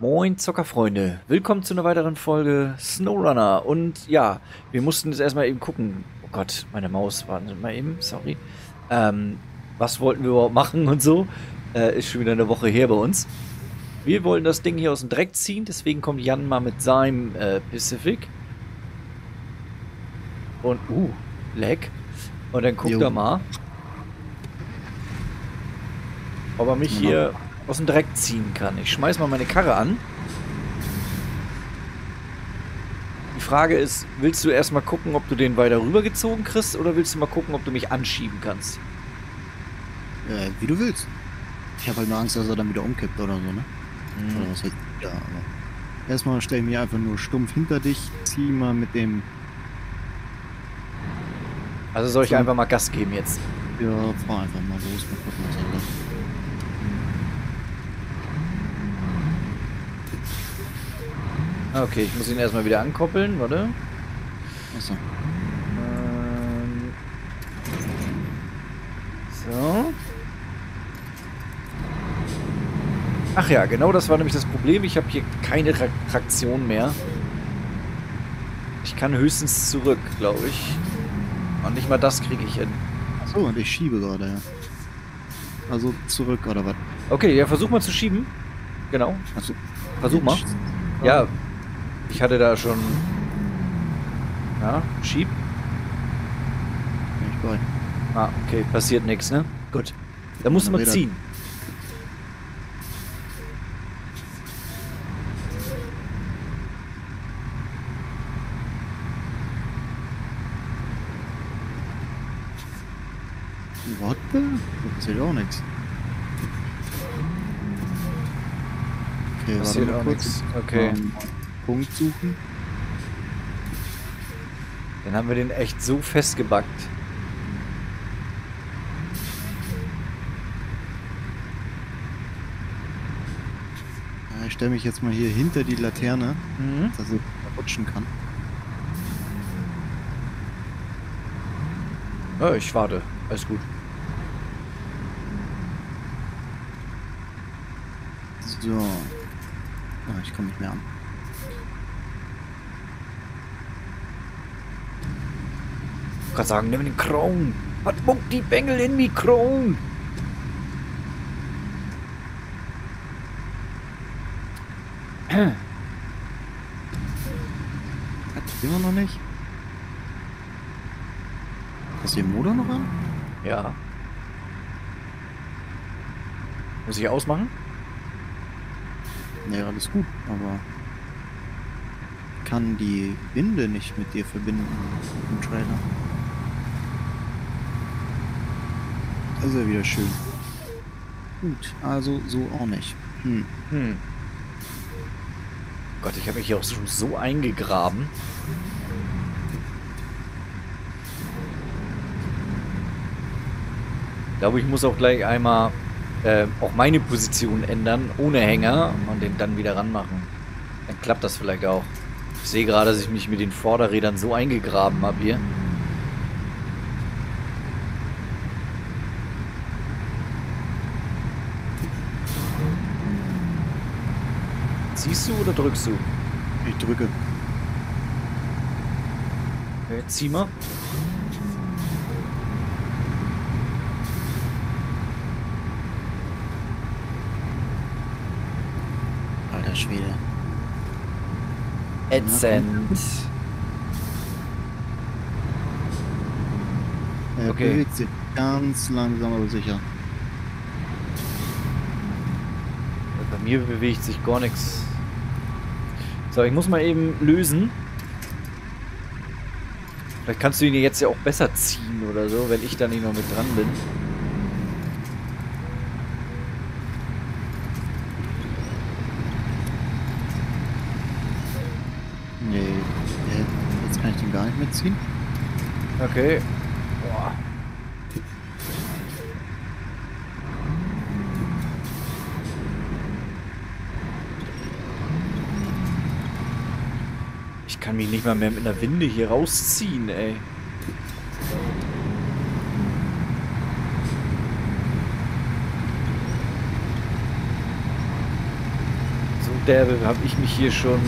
Moin Zockerfreunde, willkommen zu einer weiteren Folge SnowRunner. Und ja, wir mussten jetzt erstmal eben gucken. Oh Gott, meine Maus, warten Sie mal eben, sorry. Was wollten wir überhaupt machen und so? Ist schon wieder eine Woche her bei uns. Wir wollen das Ding hier aus dem Dreck ziehen, deswegen kommt Jan mal mit seinem Pacific. Und, Leck. Und dann guckt er mal, ob er mich hier aus dem Dreck ziehen kann. Ich schmeiß mal meine Karre an. Die Frage ist, willst du erstmal gucken, ob du den weiter rübergezogen kriegst, oder willst du mal gucken, ob du mich anschieben kannst? Wie du willst. Ich habe halt nur Angst, dass er dann wieder umkippt oder so, ne? Mhm. Oder was halt, ja, aber erstmal stell ich mich einfach nur stumpf hinter dich, zieh mal mit dem... Also soll ich einfach mal Gas geben jetzt? Ja, fahr einfach mal los, mal gucken, was er macht. Okay, ich muss ihn erstmal wieder ankoppeln, warte. Achso. So. Ach ja, genau das war nämlich das Problem. Ich habe hier keine Traktion mehr. Ich kann höchstens zurück, glaube ich. Und nicht mal das kriege ich hin. Achso, und ich schiebe gerade, ja. Also zurück oder was? Okay, ja, versuch mal zu schieben. Genau. Achso. Versuch mal. Ja. Ich hatte da schon... Ja, schieb. Bin ich bereit. Ah, okay, passiert nichts, ne? Gut. Da muss man ziehen. Warte, da passiert auch nichts. Okay, passiert auch nichts. Okay. Punkt suchen. Dann haben wir den echt so festgebackt. Ja, ich stelle mich jetzt mal hier hinter die Laterne, dass ich rutschen kann. Ja, ich warte. Alles gut. So. Oh, ich komme nicht mehr an. Ich kann sagen, nimm den Kron. Was muckt die Bengel in mich, Kron? Hat das immer noch nicht? Hast du den Motor noch an? Ja. Muss ich ausmachen? Nee, alles gut, aber... kann die Winde nicht mit dir verbinden, im Trailer. Das ist ja wieder schön. Gut, also so auch nicht. Gott, ich habe mich hier auch so eingegraben. Ich glaube, ich muss auch gleich einmal auch meine Position ändern, ohne Hänger, und den dann wieder ranmachen. Dann klappt das vielleicht auch. Ich sehe gerade, dass ich mich mit den Vorderrädern so eingegraben habe hier. Ziehst du oder drückst du? Ich drücke. Okay, zieh mal. Alter Schwede. Ätzend. Okay. Bewegt sich ganz langsam aber sicher. Bei mir bewegt sich gar nichts. So, ich muss mal eben lösen. Vielleicht kannst du ihn jetzt ja auch besser ziehen oder so, wenn ich da nicht noch mit dran bin. Nee, jetzt kann ich den gar nicht mitziehen. Okay. Boah. Ich kann mich nicht mal mehr mit einer Winde hier rausziehen, ey. So Da habe ich mich hier schon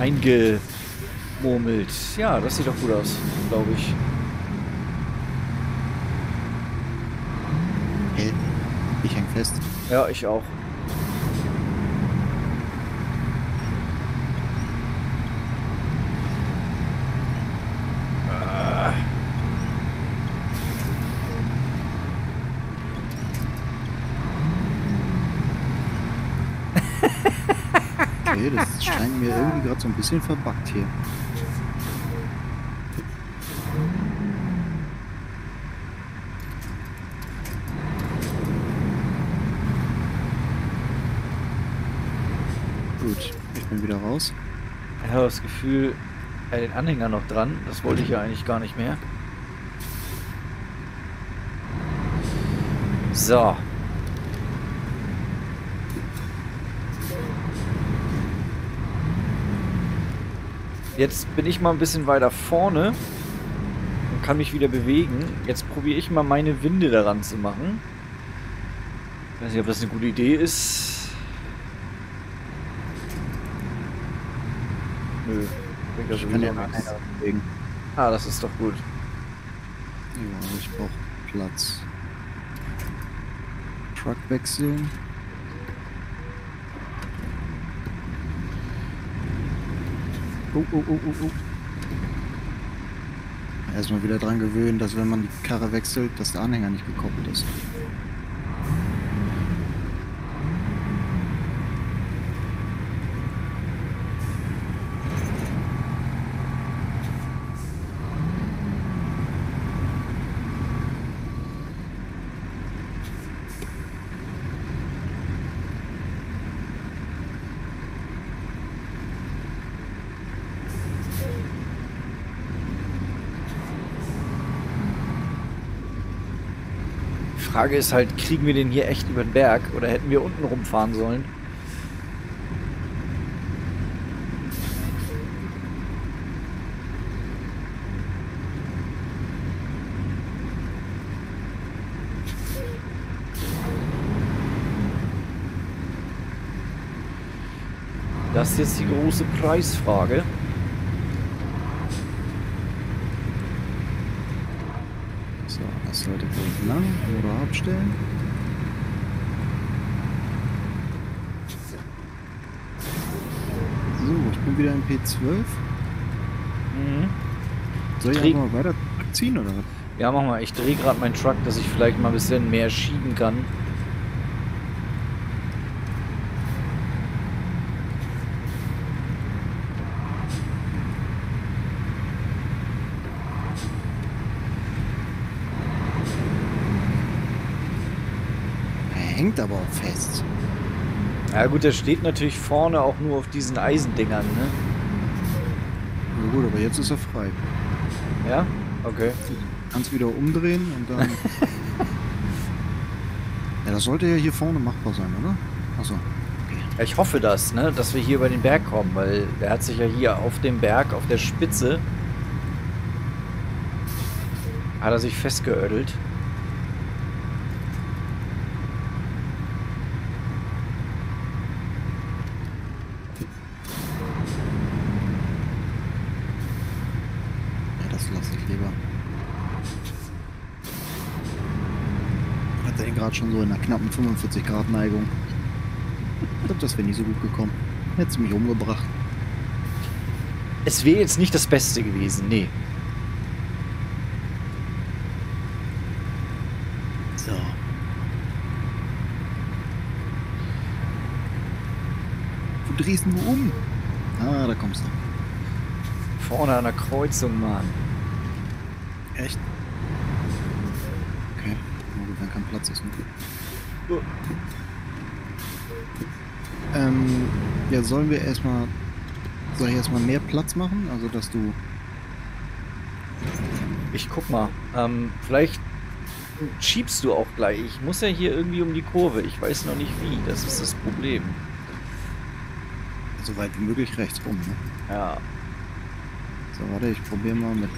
eingemurmelt. Ja, das sieht doch gut aus, glaube ich. Helden. Ich häng fest. Ja, ich auch. Das scheint mir irgendwie gerade so ein bisschen verbuggt hier. Gut, ich bin wieder raus. Ich habe das Gefühl, den Anhänger noch dran. Das wollte ich ja eigentlich gar nicht mehr. So. Jetzt bin ich mal ein bisschen weiter vorne und kann mich wieder bewegen. Jetzt probiere ich mal meine Winde daran zu machen. Ich weiß nicht, ob das eine gute Idee ist. Nö, bringt das sowieso nichts. Ah, das ist doch gut. Ja, ich brauche Platz. Truck wechseln. Erstmal wieder dran gewöhnen, dass wenn man die Karre wechselt, dass der Anhänger nicht gekoppelt ist. Die Frage ist halt, kriegen wir den hier echt über den Berg oder hätten wir unten rumfahren sollen? Das ist jetzt die große Preisfrage. Sollte wohl lang oder abstellen. So, ich bin wieder im P12. Mhm. Soll ich einfach mal weiter ziehen oder was? Ja, mach mal. Ich drehe gerade meinen Truck, dass ich vielleicht mal ein bisschen mehr schieben kann. Hängt aber auch fest. Ja gut, der steht natürlich vorne auch nur auf diesen Eisendingern, ne? Na gut, aber jetzt ist er frei. Ja? Okay. Kannst wieder umdrehen und dann... Ja, das sollte ja hier vorne machbar sein, oder? Achso. Okay. Ja, ich hoffe das, ne? Dass wir hier über den Berg kommen, weil der hat sich ja hier auf dem Berg, auf der Spitze, hat er sich festgeödelt. Schon so in einer knappen 45 Grad Neigung. Ich glaube, das wäre nie so gut gekommen. Hätte es mich umgebracht. Es wäre jetzt nicht das Beste gewesen, nee. So. Wo drehst du um? Ah, da kommst du. Vorne an der Kreuzung, Mann. Echt? Wenn kein Platz ist. Okay. Ja, soll ich erstmal mehr Platz machen? Also, dass du... Ich guck mal. Vielleicht schiebst du auch gleich. Ich muss ja hier irgendwie um die Kurve. Ich weiß noch nicht wie. Das ist das Problem. So weit wie möglich rechts rum, ne? Ja. So, warte, ich probiere mal mit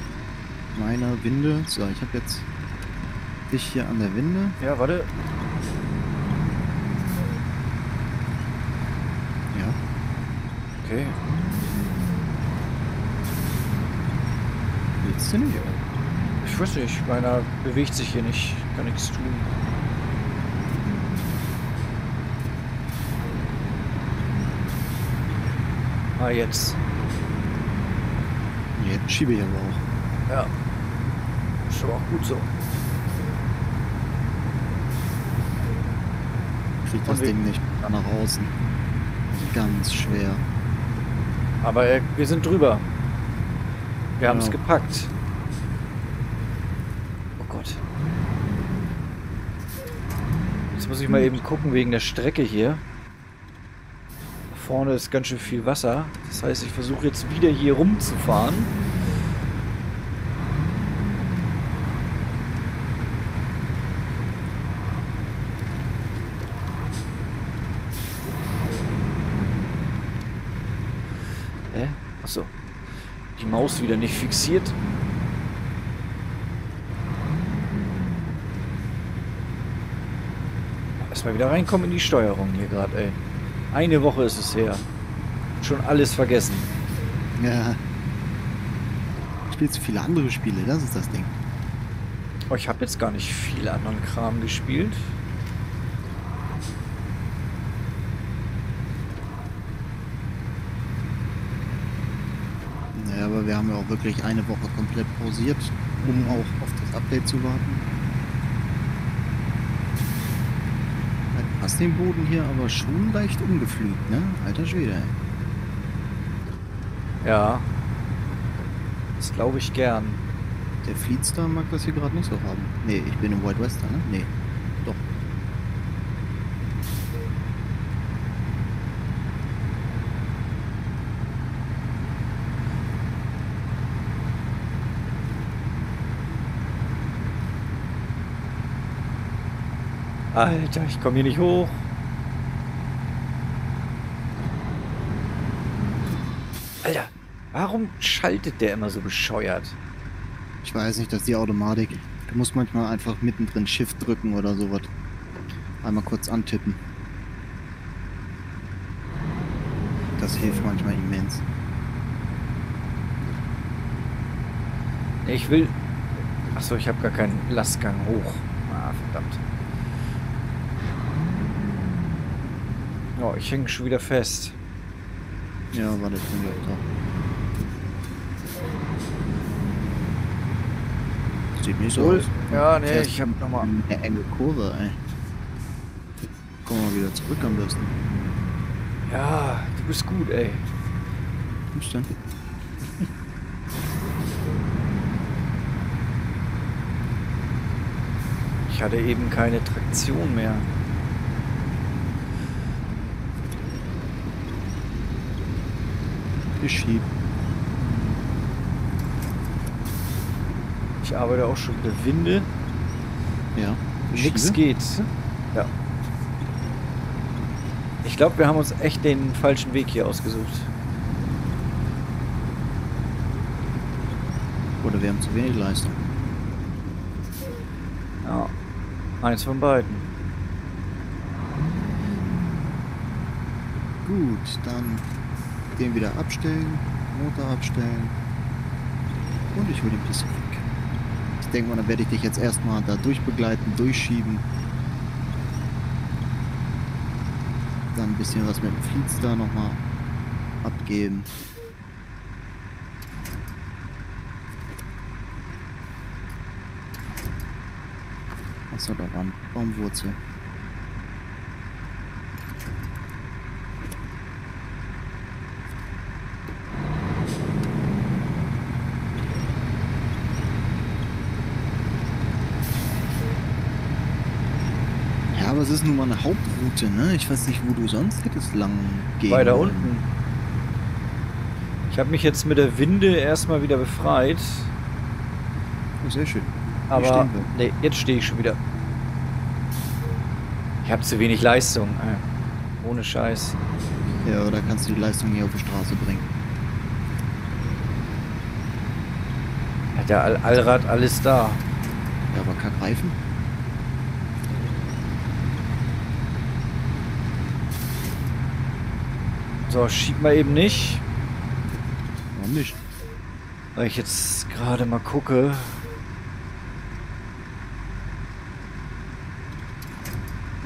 meiner Winde. So, ich habe jetzt... dich hier an der Winde. Ja, warte. Ja. Okay. Willst du nicht? Ich weiß nicht, meiner bewegt sich hier nicht. Kann nichts tun. Ah, jetzt. Jetzt schiebe ich aber auch. Ja. Ist aber auch gut so. Kriegt das Ding nicht nach außen. Ganz schwer. Aber wir sind drüber. Wir haben es gepackt. Oh Gott. Jetzt muss ich mal eben gucken wegen der Strecke hier. Vorne ist ganz schön viel Wasser. Das heißt, ich versuche jetzt wieder hier rumzufahren. Achso. Die Maus wieder nicht fixiert. Erstmal wieder reinkommen in die Steuerung hier gerade, ey. Eine Woche ist es her. Schon alles vergessen. Ja. Du spielst so viele andere Spiele, das ist das Ding. Oh, ich habe jetzt gar nicht viel anderen Kram gespielt. Naja, aber wir haben ja auch wirklich eine Woche komplett pausiert, um auch auf das Update zu warten. Passt den Boden hier aber schon leicht umgepflügt, ne? Alter Schwede. Ja. Das glaube ich gern. Der Fleetstar mag das hier gerade nicht so haben. Ne, ich bin im White Western, ne? Ne. Doch. Alter, ich komme hier nicht hoch. Alter, warum schaltet der immer so bescheuert? Ich weiß nicht, das ist die Automatik. Du musst manchmal einfach mittendrin Shift drücken oder sowas. Einmal kurz antippen. Das hilft manchmal immens. Ich will... Achso, ich habe gar keinen Lastgang hoch. Ah, verdammt. Oh, ich hänge schon wieder fest. Ja, warte, ich bin gleich da. Sieht nicht so aus. Ja, ne, ich hab nochmal eine enge Kurve, ey. Komm mal wieder zurück am besten. Ja, du bist gut, ey. Was denn? Ich hatte eben keine Traktion mehr. Geschieben. Ich arbeite auch schon mit der Winde. Ja. Nichts geht. Ja. Ich glaube, wir haben uns echt den falschen Weg hier ausgesucht. Oder wir haben zu wenig Leistung. Ja. Eins von beiden. Gut, dann... Den wieder abstellen, Motor abstellen und ich hole den Pacific. Ich denke mal, dann werde ich dich jetzt erstmal da durchbegleiten, durchschieben. Dann ein bisschen was mit dem Fleetstar nochmal abgeben. Was war da dran? Baumwurzel. Aber es ist nun mal eine Hauptroute, ne? Ich weiß nicht, wo du sonst hättest lang gehen. Weiter unten. Ich habe mich jetzt mit der Winde erstmal wieder befreit. Oh, sehr schön. Aber nee, jetzt stehe ich schon wieder. Ich habe zu wenig Leistung. Ohne Scheiß. Ja, oder kannst du die Leistung hier auf die Straße bringen? Hat der Allrad alles da. Ja, aber Kackreifen? So, schieb mal eben nicht. Warum nicht? Weil ich jetzt gerade mal gucke.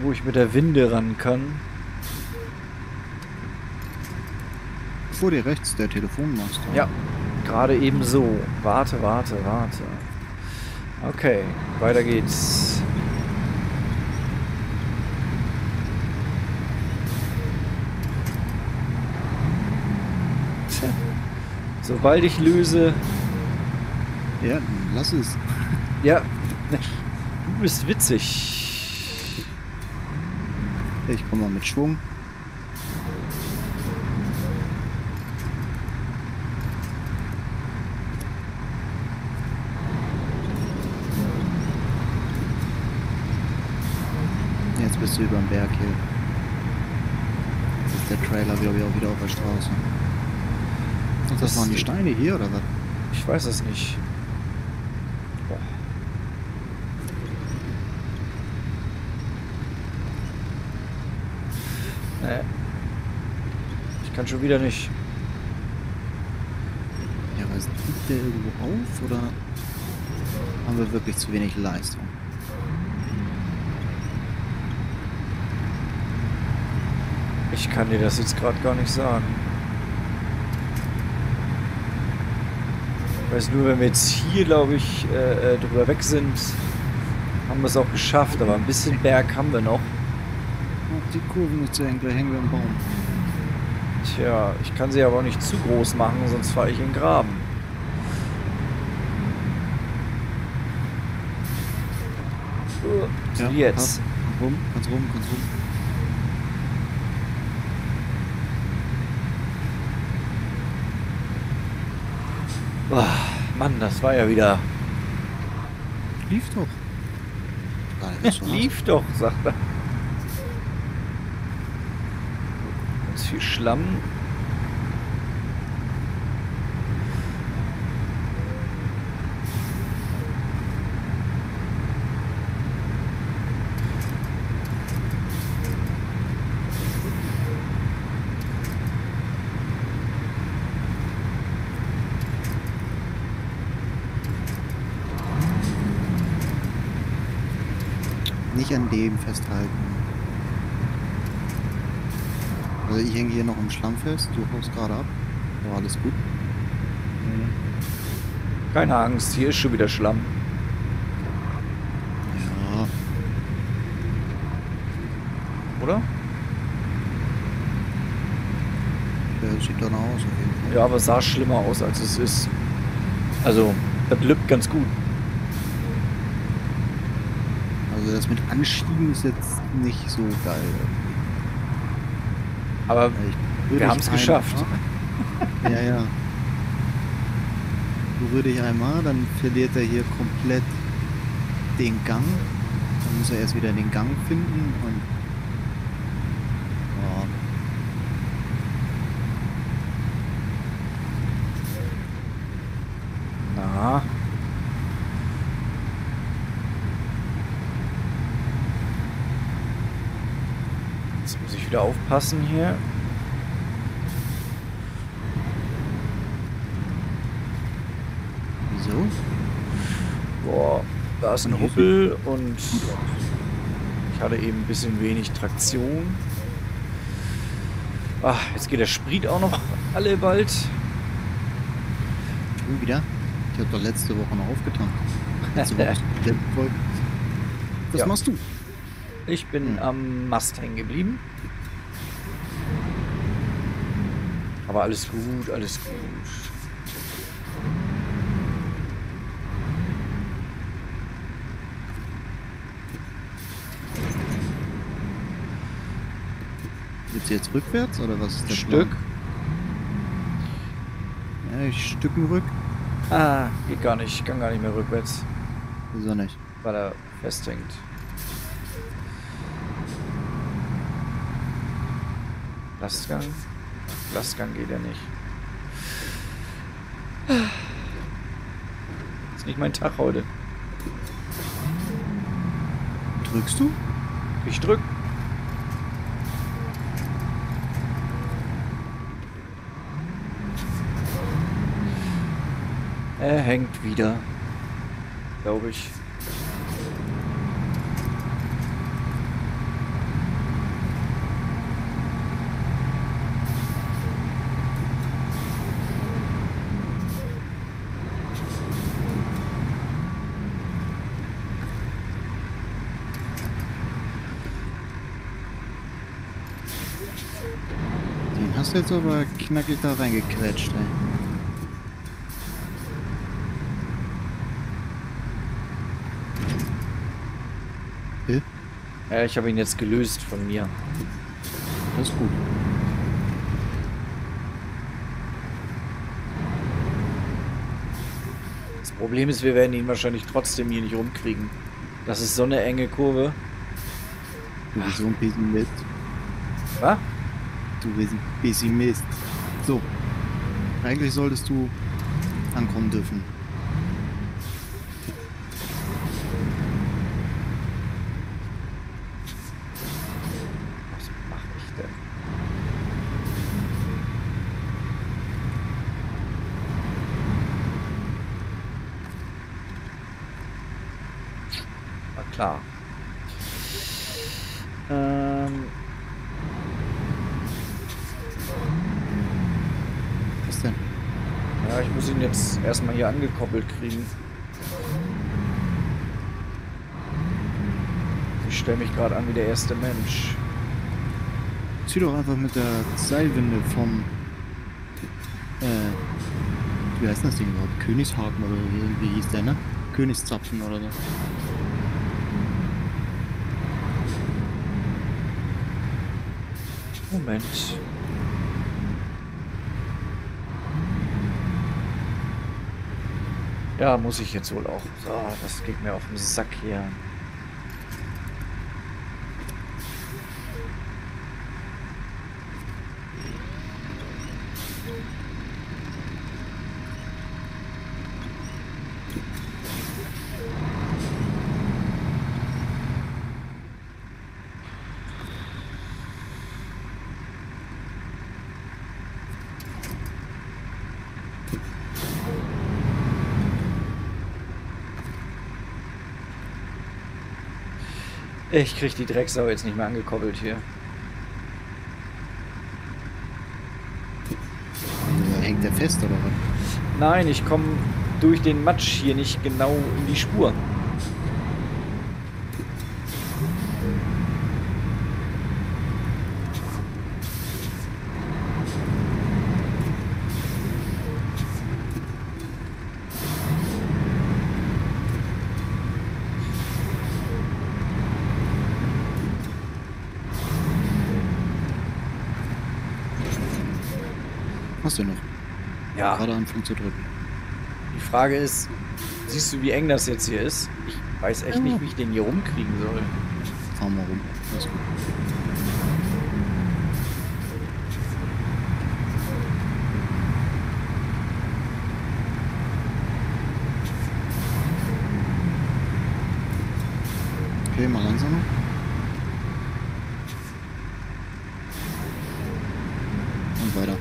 Wo ich mit der Winde ran kann. Vor dir rechts, der Telefonmast. Ja, gerade eben so. Warte. Okay, weiter geht's. Tja. Sobald ich löse... Ja, lass es. Ja, du bist witzig. Ich komme mal mit Schwung. Jetzt bist du über dem Berg hier. Jetzt ist der Trailer, glaube ich, auch wieder auf der Straße. Und das waren die Steine hier, oder was? Ich weiß es nicht. Boah. Nee. Ich kann schon wieder nicht. Ja, aber liegt der irgendwo auf oder haben wir wirklich zu wenig Leistung? Ich kann dir das jetzt gerade gar nicht sagen. Ich weiß nur, wenn wir jetzt hier, glaube ich, drüber weg sind, haben wir es auch geschafft, aber ein bisschen Berg haben wir noch. Die Kurven nicht zu eng, gleich hängen wir am Baum. Tja, ich kann sie aber auch nicht zu groß machen, sonst fahre ich in den Graben. So, ja, jetzt. Rum, ganz rum, ganz rum. Oh, Mann, das war ja wieder... Lief doch. Nein, das lief doch, sagt er. Viel Schlamm. Nicht an dem festhalten. Also ich hänge hier noch im Schlamm fest, du haust gerade ab. War alles gut. Keine Angst, hier ist schon wieder Schlamm. Ja. Oder? Ja, sieht danach aus. Okay. Ja, aber es sah schlimmer aus, als es ist. Also, das lübt ganz gut. Also das mit Anschieben ist jetzt nicht so geil. Aber wir haben es geschafft. Ja. Berühre dich einmal, dann verliert er hier komplett den Gang. Dann muss er erst wieder den Gang finden und... Ja. Na. Aufpassen hier. Wieso? Boah, da ist ein Hubbel und ich hatte eben ein bisschen wenig Traktion. Ach, jetzt geht der Sprit auch noch alle bald. Schon wieder? Ich habe doch letzte Woche noch aufgetan. Was ja. Machst du? Ich bin am Mast hängen geblieben. Aber alles gut, alles gut. Geht's jetzt rückwärts oder was ist das? Stück. Ja, ich stücken rück. Ah, geht gar nicht. Ich kann gar nicht mehr rückwärts. Wieso nicht? Weil er festhängt. Lastgang. Lastgang geht ja nicht. Ist nicht mein Tag heute. Drückst du? Ich drück. Er hängt wieder, glaube ich. Den hast du jetzt aber knackig da reingequetscht, ey. Ja, ich habe ihn jetzt gelöst von mir. Das ist gut. Das Problem ist, wir werden ihn wahrscheinlich trotzdem hier nicht rumkriegen. Das ist so eine enge Kurve. Du bist so ein Pessimist. Was? Du bist ein Pessimist. So. Eigentlich solltest du ankommen dürfen. Klar. Was denn? Ja, ich muss ihn jetzt erstmal hier angekoppelt kriegen. Ich stelle mich gerade an wie der erste Mensch. Zieh doch einfach mit der Seilwinde vom... wie heißt das Ding überhaupt? Königshaken oder wie hieß der, ne? Königszapfen oder so. Moment. Ja, muss ich jetzt wohl auch. So, das geht mir auf den Sack hier. Ich krieg die Drecksau jetzt nicht mehr angekoppelt hier. Hängt der fest oder was? Nein, ich komme durch den Matsch hier nicht genau in die Spur. Hast du noch? Ja. Gerade anfangen zu drücken. Die Frage ist, siehst du, wie eng das jetzt hier ist? Ich weiß echt nicht, wie ich den hier rumkriegen soll. Fahr mal rum. Alles gut. Okay, mal langsamer. Und weiter.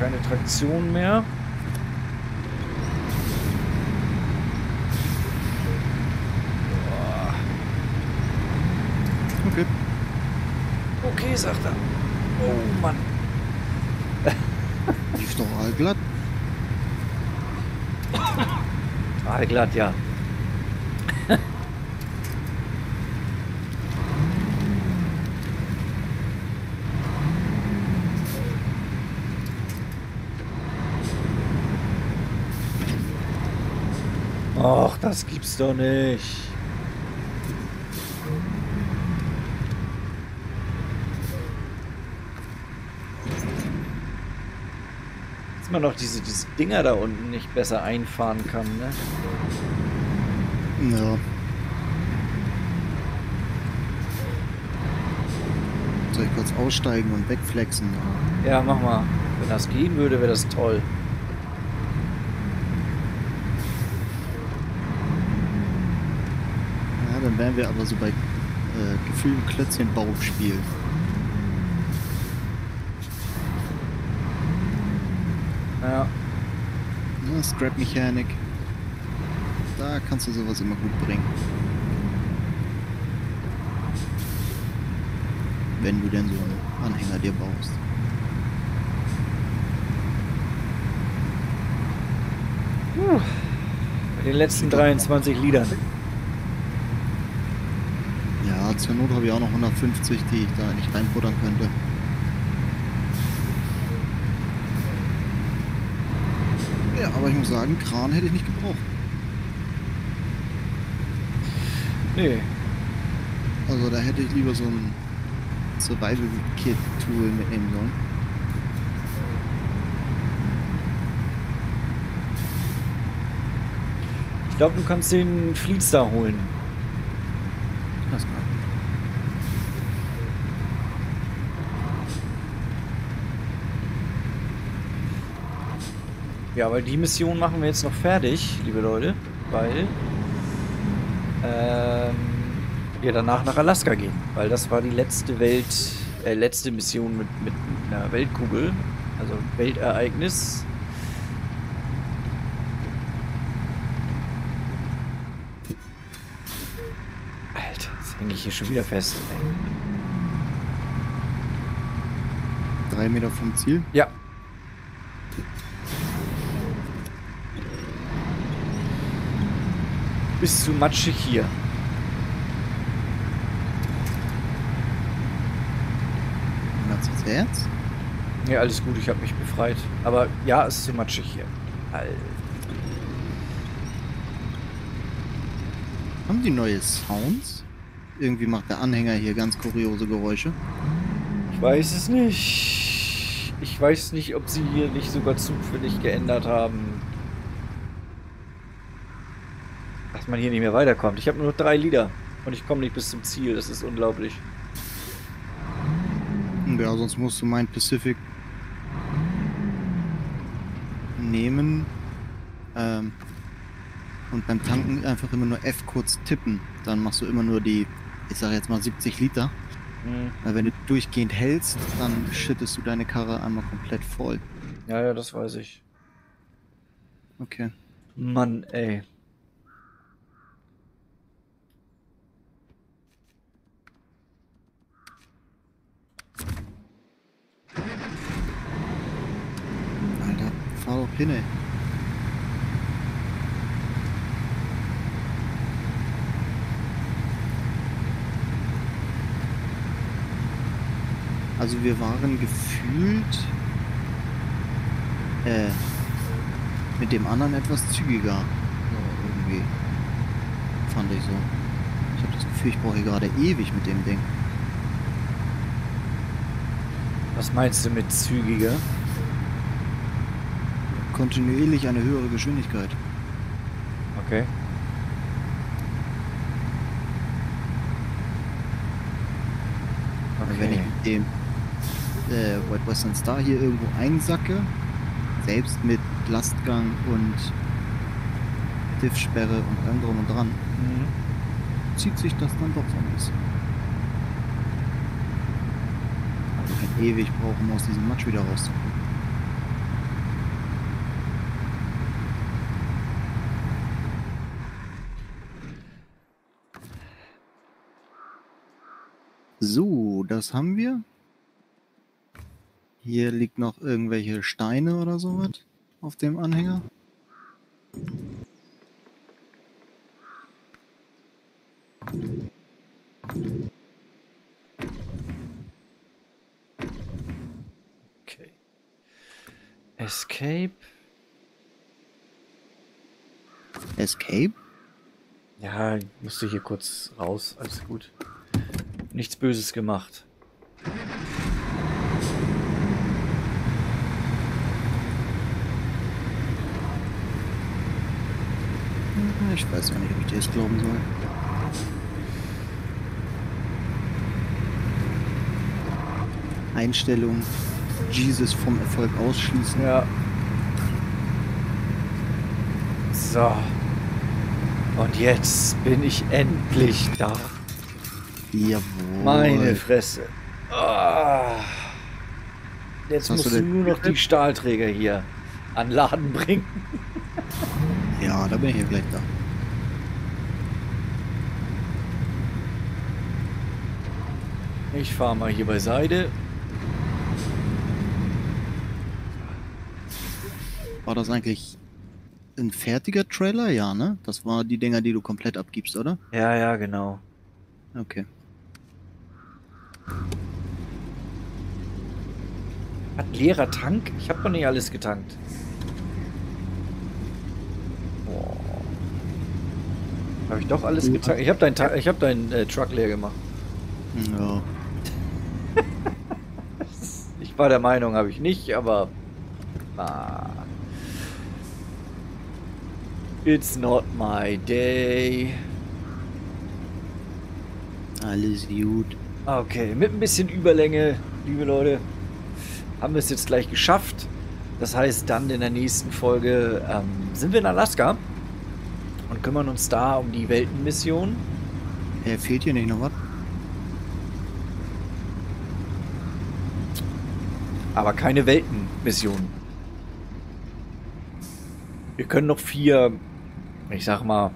Keine Traktion mehr. Boah. Okay. Okay, sagt er. Oh Mann. Lief doch allglatt. Allglatt, ja. Och, das gibt's doch nicht. Dass man doch diese Dinger da unten nicht besser einfahren kann, ne? Ja. Soll ich kurz aussteigen und wegflexen? Ja, mach mal. Wenn das gehen würde, wäre das toll. Dann wären wir aber so bei Gefühl ein Klötzchenbau spielt. Ja. Ja, Scrap-Mechanik. Da kannst du sowas immer gut bringen. Wenn du denn so einen Anhänger dir baust. Bei den letzten 23 Liedern. Ja, zur Not habe ich auch noch 150, die ich da nicht reinbuttern könnte. Ja, aber ich muss sagen, Kran hätte ich nicht gebraucht. Nee. Also da hätte ich lieber so ein Survival-Kit-Tool mitnehmen sollen. Ich glaube, du kannst den Fleetstar holen. Das kann. Ja, weil die Mission machen wir jetzt noch fertig, liebe Leute, weil wir danach nach Alaska gehen, weil das war die letzte letzte Mission mit einer Weltkugel, also Weltereignis. Alter, jetzt hänge ich hier schon wieder fest. 3 Meter vom Ziel? Ja. Bist zu matschig hier. Jetzt? Ja, alles gut, ich habe mich befreit. Aber ja, es ist zu matschig hier. Alter. Haben die neue Sounds? Irgendwie macht der Anhänger hier ganz kuriose Geräusche. Ich weiß es nicht. Ich weiß nicht, ob sie hier nicht sogar zufällig geändert haben. Dass man hier nicht mehr weiterkommt. Ich habe nur noch 3 Lieder und ich komme nicht bis zum Ziel. Das ist unglaublich. Ja, sonst musst du mein Pacific nehmen und beim Tanken einfach immer nur F kurz tippen. Dann machst du immer nur die, ich sage jetzt mal 70 Liter. Mhm. Weil wenn du durchgehend hältst, dann schüttest du deine Karre einmal komplett voll. Ja, ja, das weiß ich. Okay. Mann, ey. Hin, ey. Also wir waren gefühlt mit dem anderen etwas zügiger. So, irgendwie. Fand ich so. Ich habe das Gefühl, ich brauche hier gerade ewig mit dem Ding. Was meinst du mit zügiger? Kontinuierlich eine höhere Geschwindigkeit. Okay. Also wenn ich mit dem White Western Star hier irgendwo einsacke, selbst mit Lastgang und Diffsperre und allem drum und dran, zieht sich das dann doch so ein bisschen. Also ich kann ewig brauchen, um aus diesem Matsch wieder rauszukommen. So, das haben wir. Hier liegt noch irgendwelche Steine oder sowas auf dem Anhänger. Okay. Escape. Escape? Ja, ich musste hier kurz raus. Alles gut. Nichts Böses gemacht. Ich weiß gar nicht, ob ich dir das glauben soll. Einstellung: Jesus vom Erfolg ausschließen. Ja. So. Und jetzt bin ich endlich da. Jawohl. Meine Fresse. Ah. Jetzt musst du nur noch die Stahlträger hier an Laden bringen. Ja, da bin ich ja gleich da. Ich fahre mal hier beiseite. War das eigentlich ein fertiger Trailer? Ja, ne? Das war die Dinger, die du komplett abgibst, oder? Ja, ja, genau. Okay. Hat leerer Tank? Ich habe doch nicht alles getankt. Boah. Habe ich doch alles getankt? Ich habe deinen Truck leer gemacht. Ja. Ich war der Meinung, habe ich nicht, aber... Ah. It's not my day. Alles gut. Okay, mit ein bisschen Überlänge, liebe Leute, haben wir es jetzt gleich geschafft. Das heißt, dann in der nächsten Folge sind wir in Alaska und kümmern uns da um die Weltenmission. Hey, fehlt hier nicht noch was? Aber keine Weltenmission. Wir können noch 4... ich sag mal,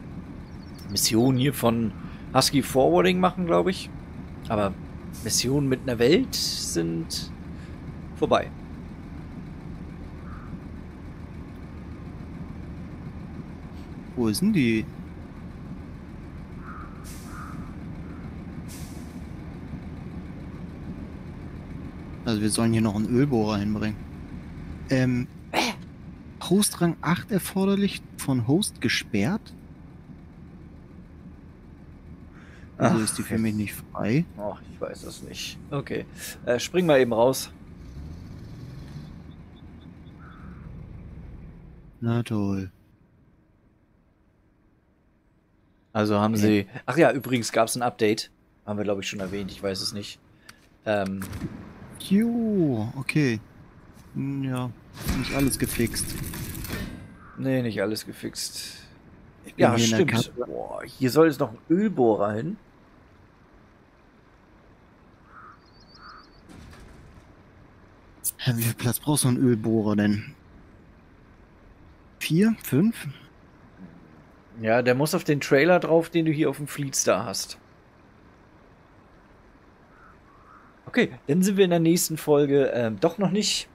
Missionen hier von Husky Forwarding machen, glaube ich. Aber Missionen mit einer Welt sind vorbei. Wo ist denn die? Also wir sollen hier noch einen Ölbohrer hinbringen. Hostrang 8 erforderlich, von Host gesperrt? Also ist die für mich nicht frei. Ach, ich weiß das nicht. Okay. Spring mal eben raus. Na toll. Also haben sie... Ach ja, übrigens gab es ein Update. Haben wir, glaube ich, schon erwähnt. Ich weiß es nicht. Jo, okay. Ja, nicht alles gefixt. Nee, nicht alles gefixt. Ja, hier stimmt. Boah, hier soll es noch ein Ölbohrer hin. Wie viel Platz brauchst du ein Ölbohrer denn? 4, 5? Ja, der muss auf den Trailer drauf, den du hier auf dem Fleetstar hast. Okay, dann sind wir in der nächsten Folge doch noch nicht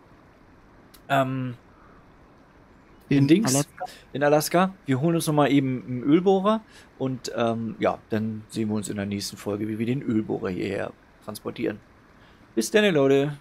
in Alaska. Wir holen uns nochmal eben einen Ölbohrer und ja, dann sehen wir uns in der nächsten Folge, wie wir den Ölbohrer hierher transportieren. Bis dann, Leute.